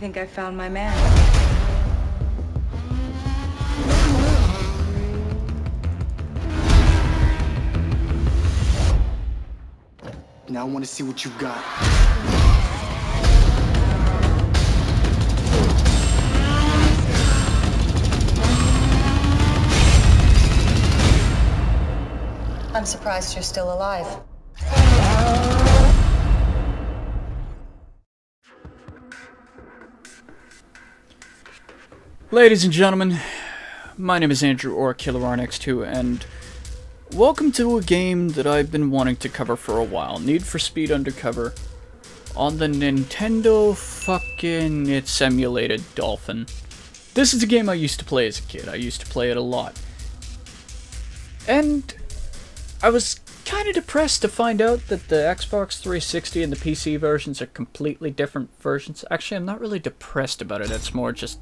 think I found my man. Now I want to see what you got. I'm surprised you're still alive. Ladies and gentlemen, my name is Andrew, or Killerrnx2, and welcome to a game that I've been wanting to cover for a while, Need for Speed Undercover, on the Nintendo fucking, it's emulated Dolphin. This is a game I used to play as a kid, I used to play it a lot. And I was kinda depressed to find out that the Xbox 360 and the PC versions are completely different versions. Actually, I'm not really depressed about it, it's more just,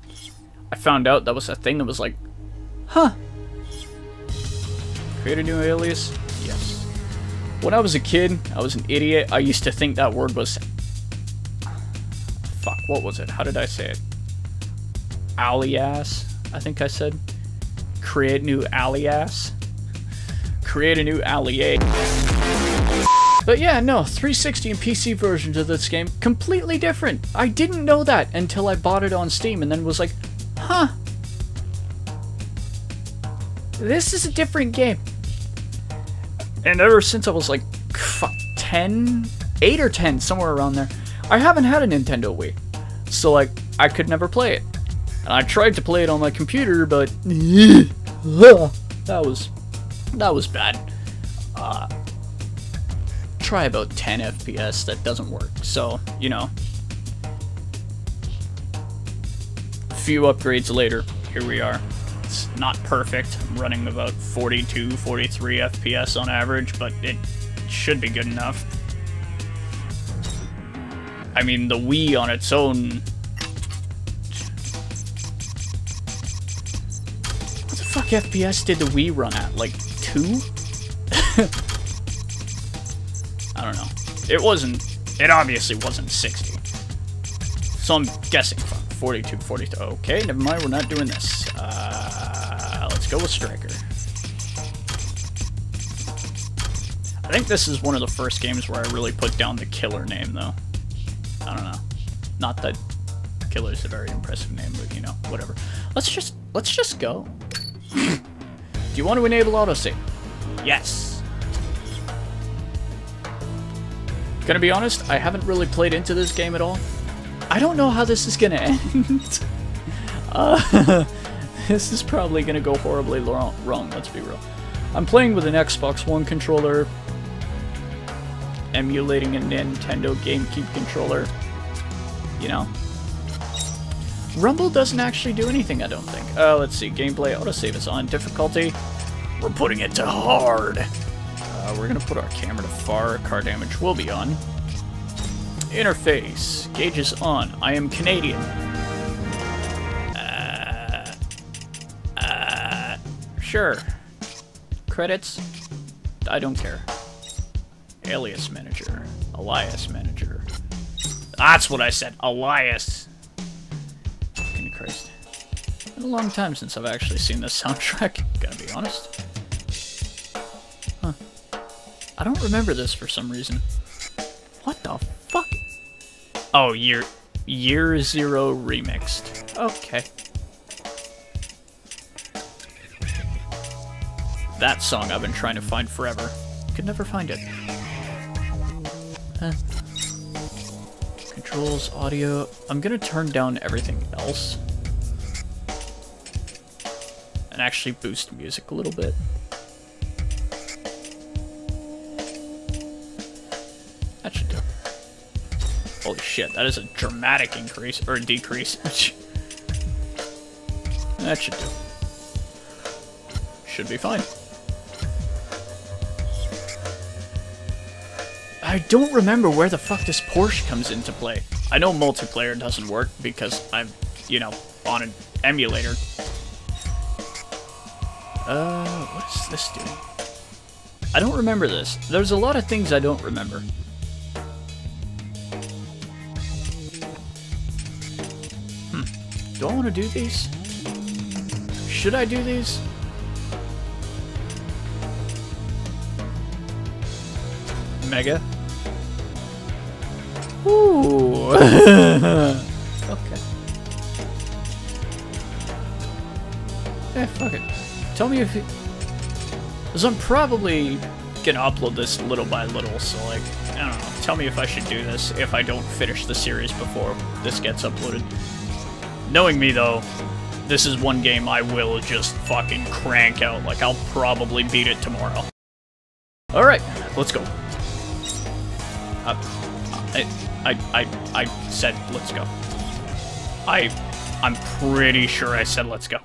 I found out that was a thing that was like, huh. Create a new alias? Yes. When I was a kid, I was an idiot. I used to think that word was... Fuck, what was it? How did I say it? Alias, I think I said. Create new alias. Create a new alias. But yeah, no, 360 and PC versions of this game, completely different. I didn't know that until I bought it on Steam and then was like, huh. This is a different game. And ever since I was like, fuck, 10? 8 or 10, somewhere around there, I haven't had a Nintendo Wii. So like, I could never play it. And I tried to play it on my computer, but that was bad. Try about 10 FPS, that doesn't work, so, you know. A few upgrades later, here we are. It's not perfect, I'm running about 42, 43 FPS on average, but it should be good enough. I mean, the Wii on its own... What the fuck FPS did the Wii run at? Like, 2? I don't know. It wasn't, it obviously wasn't 60. So I'm guessing 42, 43. Okay, never mind, we're not doing this. Let's go with Striker. I think this is one of the first games where I really put down the killer name, though. I don't know. Not that killer's a very impressive name, but you know, whatever. Let's just go. Do you want to enable autosave? Yes. Gonna be honest, I haven't really played into this game at all. I don't know how this is gonna end. This is probably gonna go horribly wrong, let's be real. I'm playing with an Xbox One controller, emulating a Nintendo GameCube controller, you know. Rumble doesn't actually do anything, I don't think. Let's see, gameplay autosave is on. Difficulty, we're putting it to hard. We're gonna put our camera to far, car damage will be on. Interface, gauges on, I am Canadian. Sure. Credits, I don't care. Alias manager, Elias manager. That's what I said, Elias. Fucking Christ. It's been a long time since I've actually seen this soundtrack, gotta be honest. I don't remember this for some reason. What the fuck? Oh, Year Zero Remixed. Okay. That song I've been trying to find forever. Could never find it. Controls, audio. I'm gonna turn down everything else. And actually boost music a little bit. Holy shit, that is a dramatic increase, or decrease. That should do it. Should be fine. I don't remember where the fuck this Porsche comes into play. I know multiplayer doesn't work because I'm, you know, on an emulator. What is this doing? I don't remember this. There's a lot of things I don't remember. Do I want to do these? Should I do these? Mega. Ooh. Okay. Eh, fuck it. Tell me if you... Because I'm probably gonna upload this little by little, so like, I don't know. Tell me if I should do this if I don't finish the series before this gets uploaded. Knowing me, though, this is one game I will just fucking crank out. Like, I'll probably beat it tomorrow. Alright, let's go. I said let's go. I'm pretty sure I said let's go.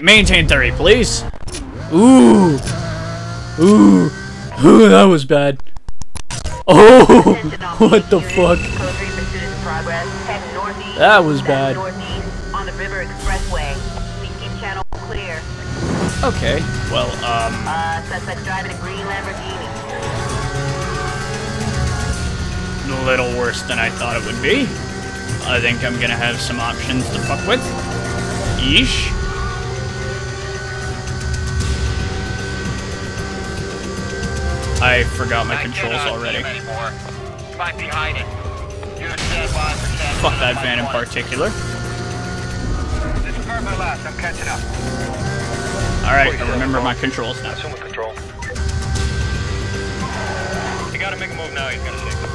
Maintain 30, please. Ooh. Ooh. Ooh, that was bad. Oh, what the fuck? That was bad. Okay, well, a little worse than I thought it would be. I think I'm gonna have some options to fuck with. Yeesh. I forgot my controls already. Fuck that van in particular. Alright, I remember my controls now. You gotta make a move now, he's gonna take it.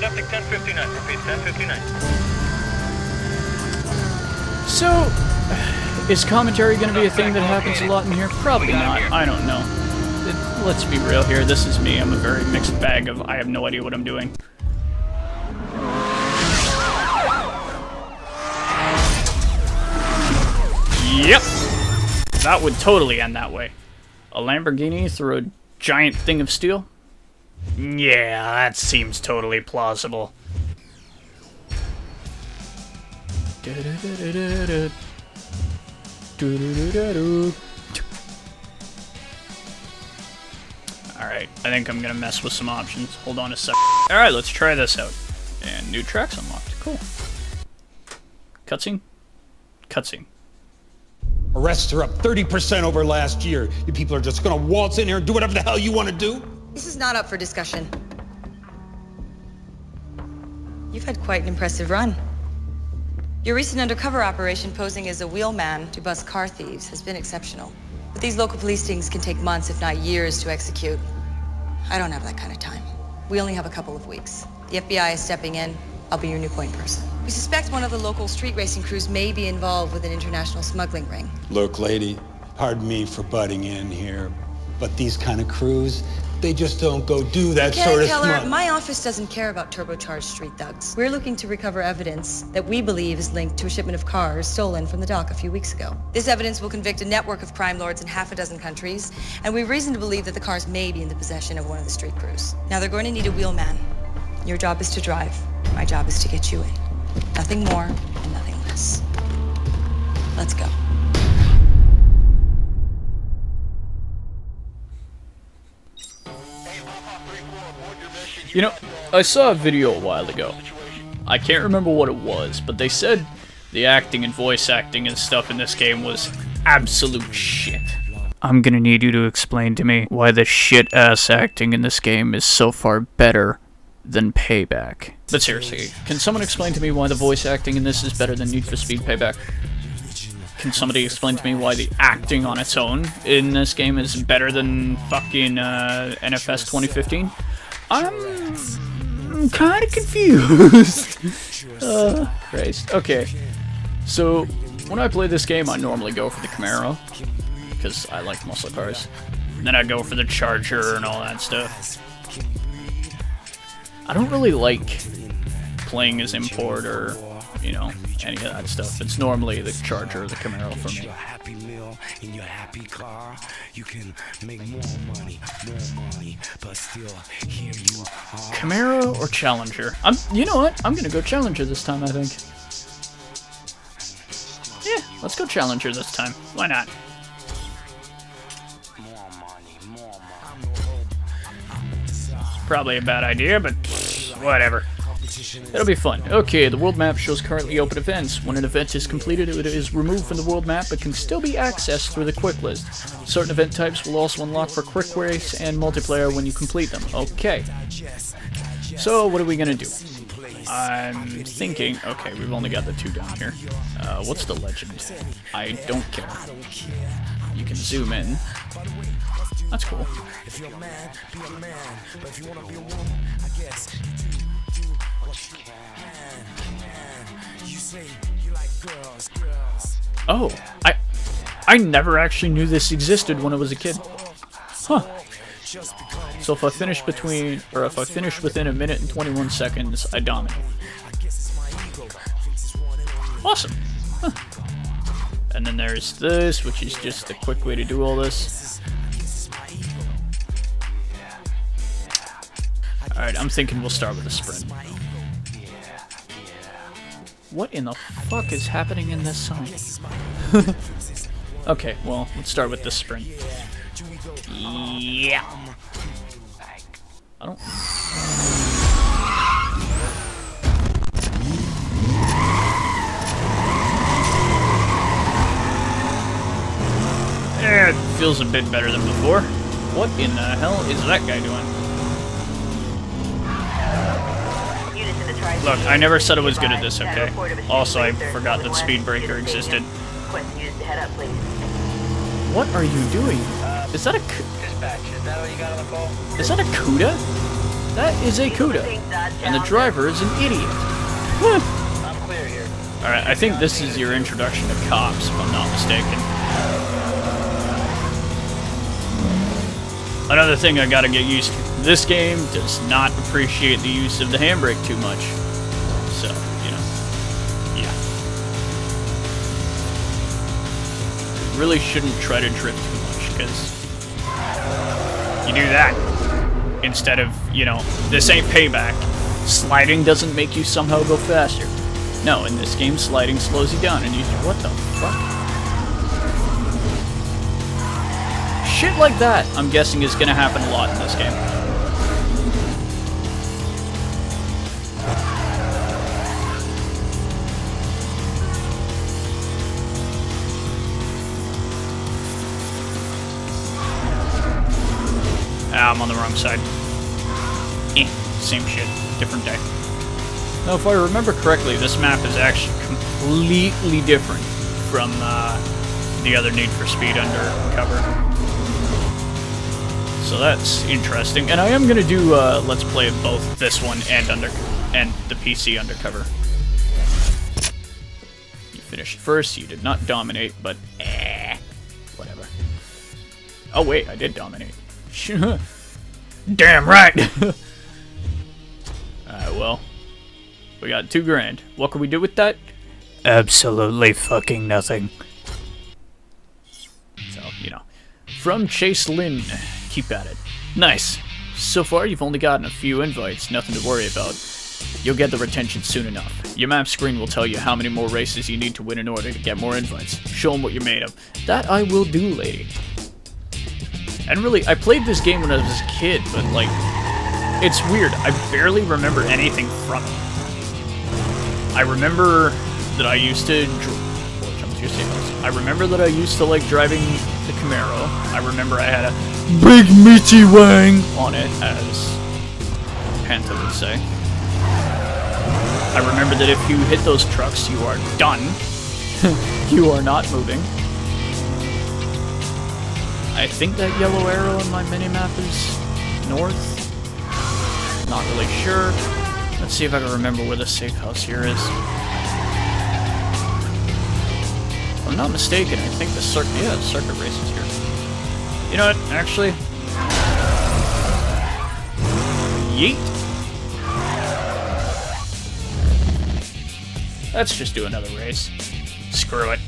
Left at 10:59, repeat, 10:59. So, is commentary gonna be a thing that happens a lot in here? Probably not, I don't know. Let's be real here, this is me. I'm a very mixed bag of I have no idea what I'm doing. Yep! That would totally end that way. A Lamborghini through a giant thing of steel? Yeah, that seems totally plausible. Alright, I think I'm gonna mess with some options. Hold on a sec. Alright, let's try this out. And new tracks unlocked. Cool. Cutscene? Cutscene. Arrests are up 30% over last year. You people are just gonna waltz in here and do whatever the hell you want to do? This is not up for discussion. You've had quite an impressive run. Your recent undercover operation posing as a wheelman to bust car thieves has been exceptional. But these local police things can take months, if not years, to execute. I don't have that kind of time. We only have a couple of weeks. The FBI is stepping in. I'll be your new point person. We suspect one of the local street racing crews may be involved with an international smuggling ring. Look, lady, pardon me for butting in here, but these kind of crews, they just don't go do that sort of smuggling. My office doesn't care about turbocharged street thugs. We're looking to recover evidence that we believe is linked to a shipment of cars stolen from the dock a few weeks ago. This evidence will convict a network of crime lords in half a dozen countries, and we have reason to believe that the cars may be in the possession of one of the street crews. Now they're going to need a wheelman. Your job is to drive. My job is to get you in. Nothing more, nothing less. Let's go. You know, I saw a video a while ago. I can't remember what it was, but they said the acting and voice acting and stuff in this game was absolute shit. I'm gonna need you to explain to me why the shit-ass acting in this game is so far better than Payback. But seriously, can someone explain to me why the voice acting in this is better than Need for Speed Payback? Can somebody explain to me why the acting on its own in this game is better than fucking NFS 2015? I'm kind of confused. Christ. Okay. So, when I play this game, I normally go for the Camaro, because I like muscle cars. And then I go for the Charger and all that stuff. I don't really like playing as import or, you know, any of that stuff. It's normally the Charger or the Camaro for me. In your happy car, you can make more money, but still here you are. Camaro or Challenger? You know what? I'm gonna go Challenger this time, I think. Yeah, let's go Challenger this time. Why not? It's probably a bad idea, but whatever. That'll be fun. Okay, the world map shows currently open events. When an event is completed, it is removed from the world map, but can still be accessed through the quick list. Certain event types will also unlock for quick race and multiplayer when you complete them. Okay. So, what are we gonna do? I'm thinking... Okay, we've only got the two down here. What's the legend? I don't care. You can zoom in. That's cool. Oh, I never actually knew this existed when I was a kid. Huh. So if I finish within a minute and 21 seconds, I dominate. Awesome. Huh. And then there's this, which is just a quick way to do all this. Alright, I'm thinking we'll start with a sprint. What in the fuck is happening in this song? Okay, well, let's start with this sprint. Yeah. I don't... Eh, it feels a bit better than before. What in the hell is that guy doing? Look, I never said I was good at this, okay? Also, I forgot that Speed Breaker existed. What are you doing? Is that a... Is that a CUDA? That is a CUDA. And the driver is an idiot. Alright, I think this is your introduction to cops, if I'm not mistaken. Another thing I gotta get used to. This game does not appreciate the use of the handbrake too much. So, you know, yeah. You really shouldn't try to drift too much, because you do that instead of, you know, this ain't Payback. Sliding doesn't make you somehow go faster. No, in this game, sliding slows you down, and you think, what the fuck? Shit like that, I'm guessing, is gonna happen a lot in this game. I'm on the wrong side. Same shit, different day. Now, if I remember correctly, this map is actually completely different from the other Need for Speed Undercover. So that's interesting. And I am gonna do Let's Play of both this one and the PC Undercover. You finished first. You did not dominate, but whatever. Oh wait, I did dominate. Damn right! Alright, well, we got $2,000. What can we do with that? Absolutely fucking nothing. So, you know. From Chase Lin, keep at it. Nice. So far, you've only gotten a few invites, nothing to worry about. You'll get the retention soon enough. Your map screen will tell you how many more races you need to win in order to get more invites. Show them what you're made of. That I will do, lady. And really, I played this game when I was a kid, but, like, it's weird. I barely remember anything from it. I remember that I used to... I remember that I used to like driving the Camaro. I remember I had a big meaty wang on it, as Panta would say. I remember that if you hit those trucks, you are done. You are not moving. I think that yellow arrow on my minimap is north. Not really sure. Let's see if I can remember where the safe house here is. If I'm not mistaken, I think the circuit, yeah, the circuit race is here. You know what, actually? Yeet! Let's just do another race. Screw it.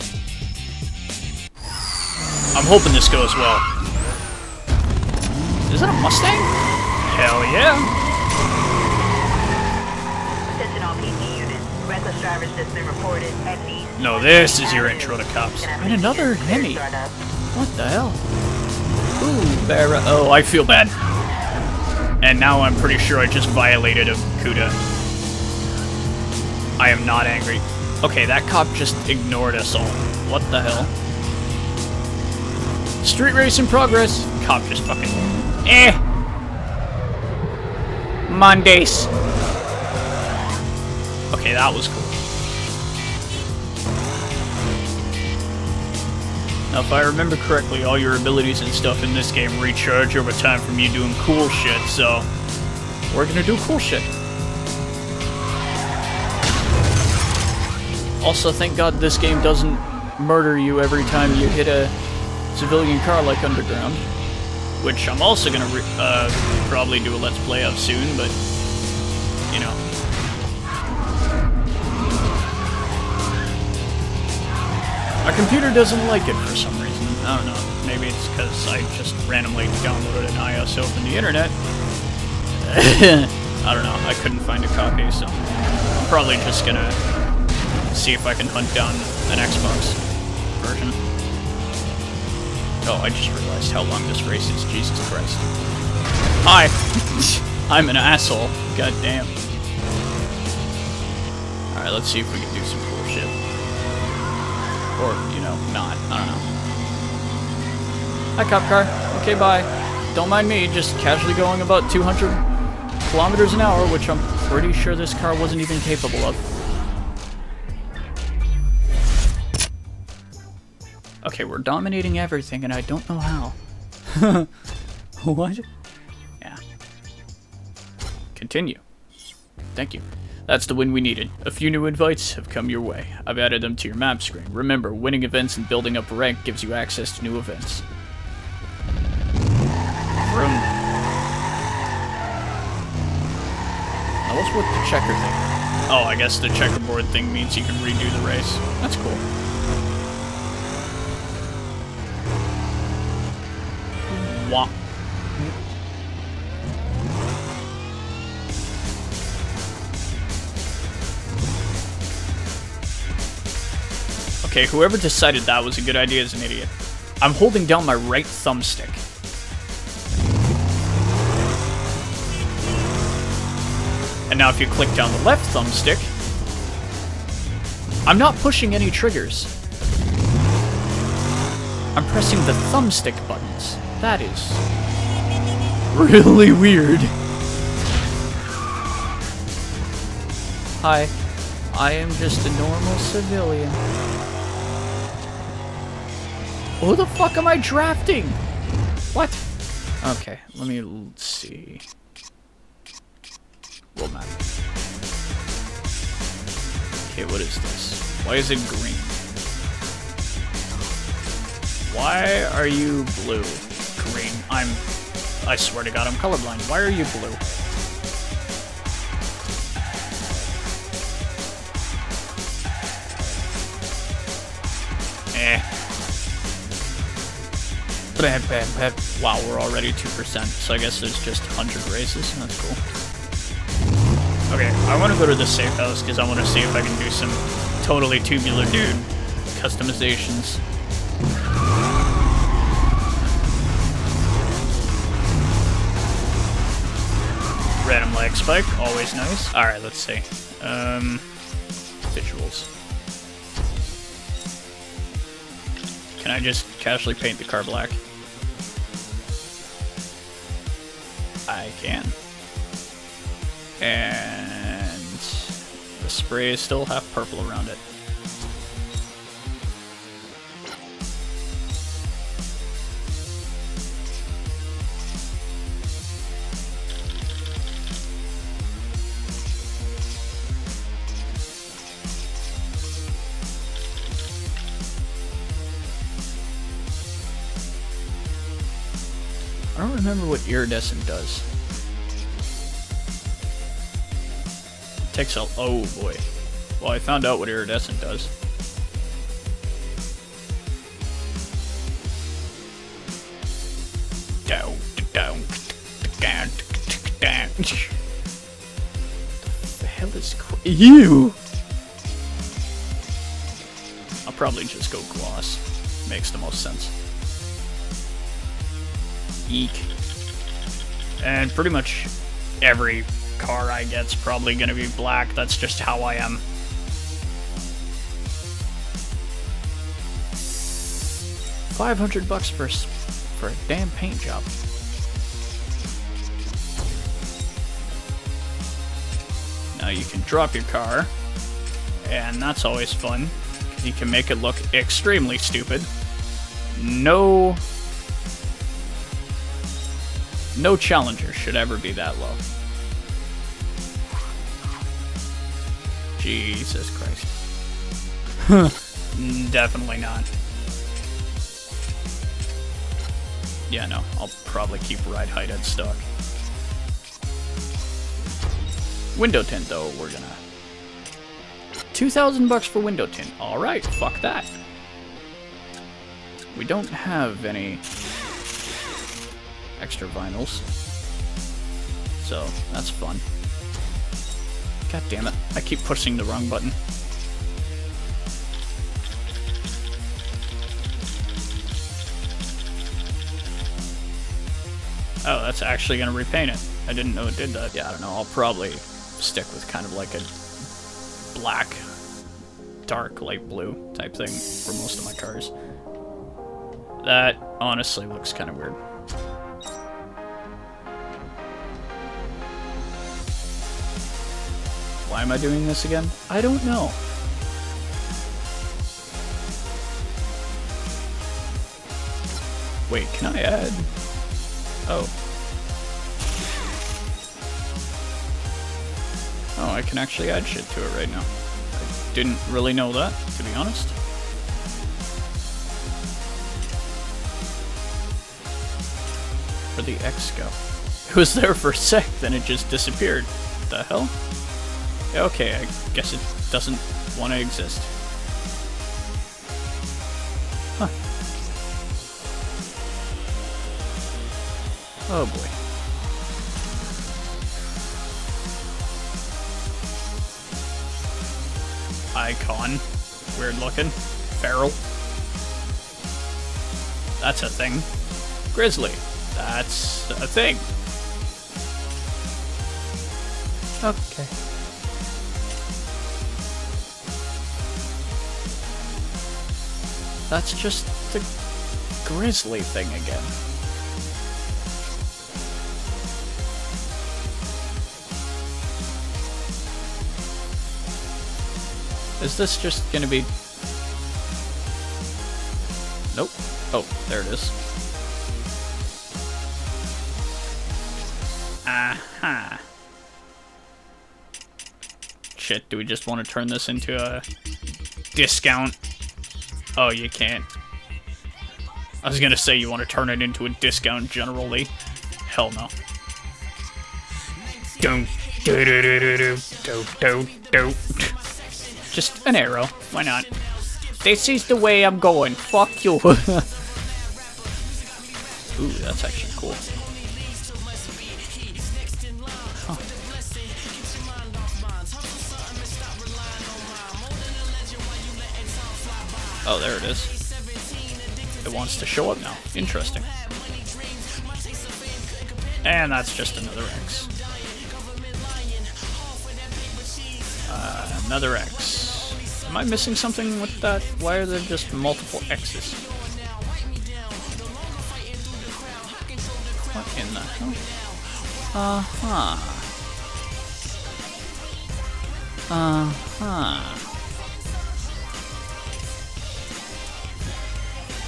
I'm hoping this goes well. Is that a Mustang? Hell yeah! Attention all PC units. Reckless drivers just been reported at least. No, this is your intro to cops. And another Hemi. What the hell? Ooh, Barra. Oh, I feel bad. And now I'm pretty sure I just violated a CUDA. I am not angry. Okay, that cop just ignored us all. What the hell? Street race in progress. Cop just fucking... eh. Mondays. Okay, that was cool. Now, if I remember correctly, all your abilities and stuff in this game recharge over time from you doing cool shit, so... we're gonna do cool shit. Also, thank God this game doesn't murder you every time you hit a... civilian car like Underground, which I'm also gonna probably do a let's play of soon, but you know. My computer doesn't like it for some reason. I don't know. Maybe it's because I just randomly downloaded an ISO from the internet. I don't know. I couldn't find a copy, so I'm probably just gonna see if I can hunt down an Xbox version. Oh, I just realized how long this race is. Jesus Christ. Hi! I'm an asshole. God damn. Alright, let's see if we can do some cool shit. Or, you know, not. I don't know. Hi, cop car. Okay, bye. Don't mind me, just casually going about 200 kilometers an hour, which I'm pretty sure this car wasn't even capable of. Okay, we're dominating everything, and I don't know how. What? Yeah. Continue. Thank you. That's the win we needed. A few new invites have come your way. I've added them to your map screen. Remember, winning events and building up rank gives you access to new events. Vroom. Now, what's with the checker thing? Oh, I guess the checkerboard thing means you can redo the race. That's cool. Okay, whoever decided that was a good idea is an idiot. I'm holding down my right thumbstick. And now if you click down the left thumbstick, I'm not pushing any triggers. I'm pressing the thumbstick buttons. That is really weird. Hi, I am just a normal civilian. Who the fuck am I drafting? What? Okay, let me see. World map. Okay, what is this? Why is it green? Why are you blue? Green. I swear to God, I'm colorblind. Why are you blue? Eh. Bam, bam, bam. Wow, we're already 2%, so I guess there's just 100 races. That's cool. Okay, I want to go to the safe house because I want to see if I can do some totally tubular dude customizations. Random leg spike, always nice. Alright, let's see. Visuals. Can I just casually paint the car black? I can. And the spray is still half purple around it. don't remember what iridescent does. Takes a... oh boy. Well, I found out what iridescent does. What the hell is... ew! I'll probably just go gloss. Makes the most sense. Eek. And pretty much every car I get's probably gonna be black. That's just how I am. $500 for a damn paint job. Now you can drop your car, and that's always fun. You can make it look extremely stupid. No Challenger should ever be that low. Jesus Christ. Definitely not. Yeah, no, I'll probably keep ride height at stock. Window tint, though, we're gonna... $2,000 for window tint. Alright, fuck that. We don't have any extra vinyls, so that's fun. God damn it, I keep pushing the wrong button. Oh, that's actually gonna repaint it. I didn't know it did that. Yeah, I don't know, I'll probably stick with kind of like a black, dark, light blue type thing for most of my cars. That honestly looks kind of weird. Why am I doing this again? I don't know. Wait, can I add? Oh. Oh, I can actually add shit to it right now. I didn't really know that, to be honest. Where'd the X go? It was there for a sec, then it just disappeared. What the hell? Okay, I guess it doesn't want to exist. Huh. Oh boy. Icon. Weird looking. Feral. That's a thing. Grizzly. That's a thing. Okay. That's just the grizzly thing again. Is this just gonna be... nope. Oh, there it is. Aha. Shit, do we just want to turn this into a discount? Oh, you can't. I was gonna say you want to turn it into a discount generally. Hell no. Don't, do do do do do do do. Just an arrow. Why not? This is the way I'm going. Fuck you. Ooh, that's actually cool. Huh. Oh, there it is. It wants to show up now. Interesting. And that's just another X. Another X. Am I missing something with that? Why are there just multiple X's? What in the hell? Uh-huh. Uh-huh.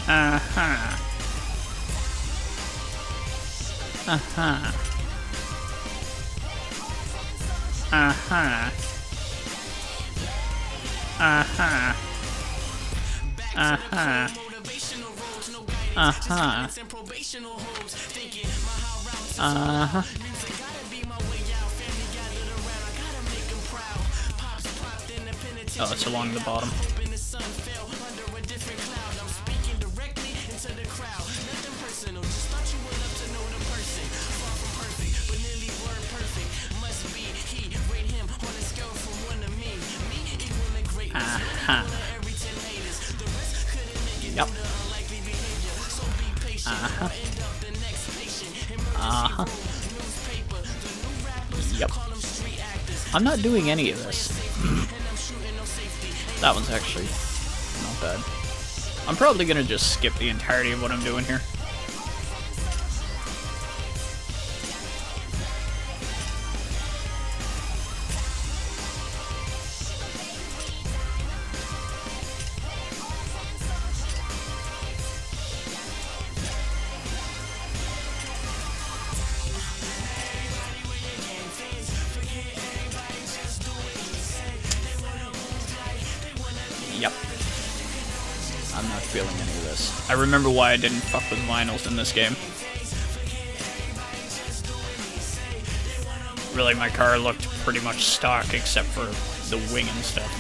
Uh-huh. Uh-huh. Uh-huh. Uh-huh. Uh-huh. Uh-huh. Uh-huh. Oh, it's along the bottom. I'm not doing any of this. That one's actually not bad. I'm probably gonna just skip the entirety of what I'm doing here. I remember why I didn't fuck with vinyls in this game. Really, my car looked pretty much stock except for the wing and stuff.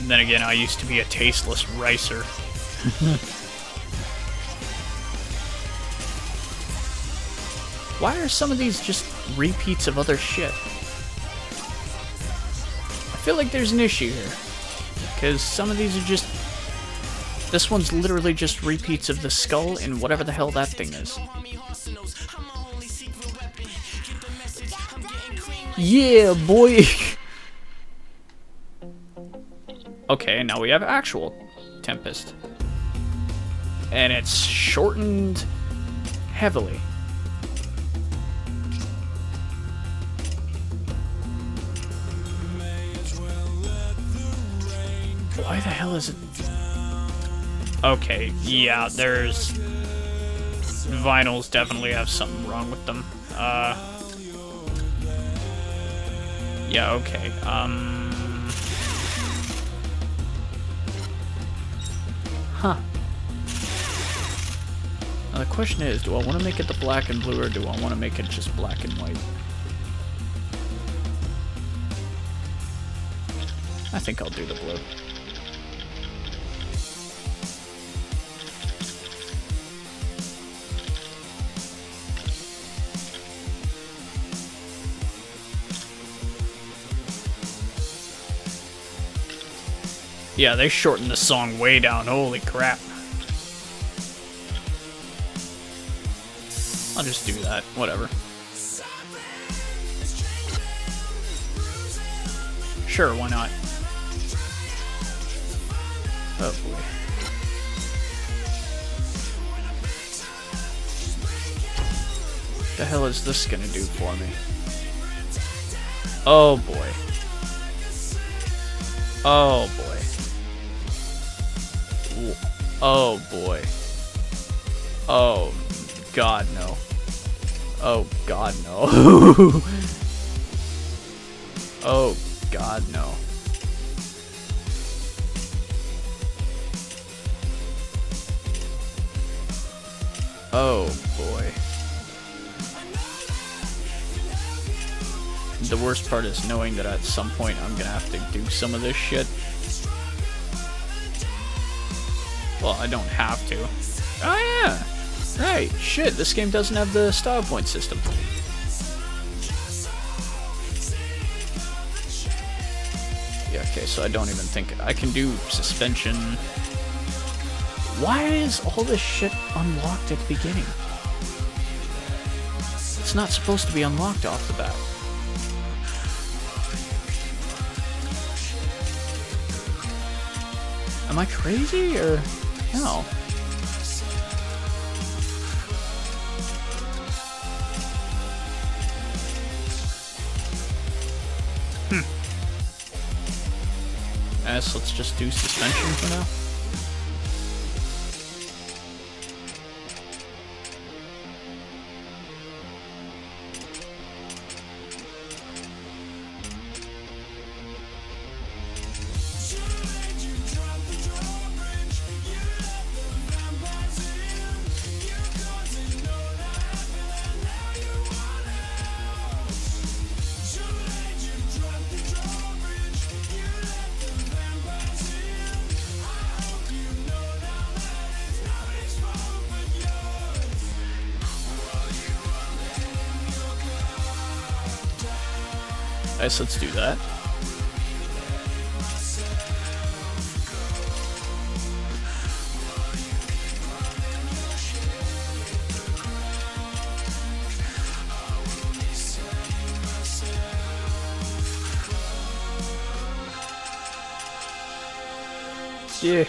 And then again, I used to be a tasteless ricer. Why are some of these just repeats of other shit? I feel like there's an issue here, because some of these are just... This one's literally just repeats of the skull and whatever the hell that thing is. Yeah, boy! Okay, now we have actual Tempest. And it's shortened heavily. Why the hell is it? Okay, yeah, there's... Vinyls definitely have something wrong with them. Yeah, okay, Huh. Now the question is, do I want to make it the black and blue, or do I want to make it just black and white? I think I'll do the blue. Yeah, they shortened the song way down, holy crap. I'll just do that, whatever. Sure, why not? Oh boy. What the hell is this gonna do for me? Oh boy. Oh boy. Oh boy. Oh god no. Oh god no. Oh god no. Oh boy. The worst part is knowing that at some point I'm gonna have to do some of this shit. Well, I don't have to. Oh yeah! Right, shit, this game doesn't have the style point system. Yeah, okay, so I don't even think... I can do suspension... Why is all this shit unlocked at the beginning? It's not supposed to be unlocked off the bat. Am I crazy, or no? Hmm. So let's just do suspension for now. Nice, let's do that. Yeah.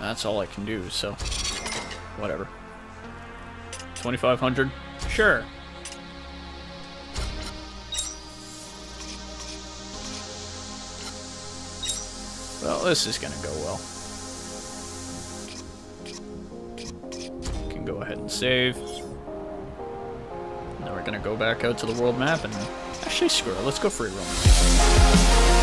That's all I can do, so whatever. 2,500? Sure. Well, this is gonna go well. Can go ahead and save. Now we're gonna go back out to the world map and actually screw it, let's go free roam.